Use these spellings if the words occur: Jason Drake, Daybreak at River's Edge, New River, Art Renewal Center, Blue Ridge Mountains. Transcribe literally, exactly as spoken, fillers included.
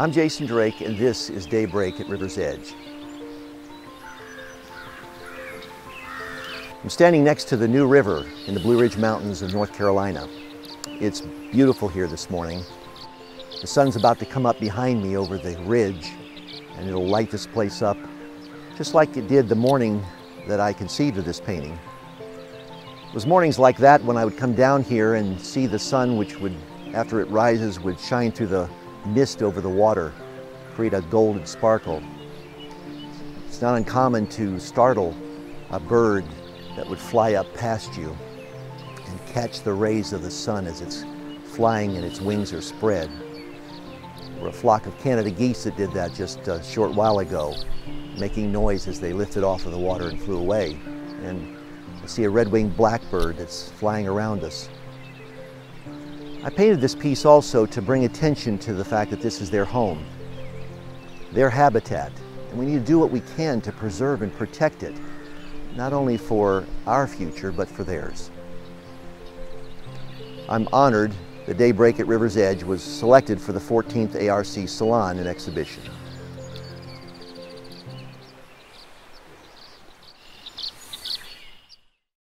I'm Jason Drake, and this is Daybreak at River's Edge. I'm standing next to the New River in the Blue Ridge Mountains of North Carolina. It's beautiful here this morning. The sun's about to come up behind me over the ridge, and it'll light this place up just like it did the morning that I conceived of this painting. It was mornings like that when I would come down here and see the sun, which would, after it rises, would shine through the mist over the water, create a golden sparkle. It's not uncommon to startle a bird that would fly up past you and catch the rays of the sun as it's flying and its wings are spread. There were a flock of Canada geese that did that just a short while ago, making noise as they lifted off of the water and flew away. And I see a red-winged blackbird that's flying around us. I painted this piece also to bring attention to the fact that this is their home, their habitat, and we need to do what we can to preserve and protect it, not only for our future, but for theirs. I'm honored that Daybreak at River's Edge was selected for the fourteenth A R C Salon and exhibition.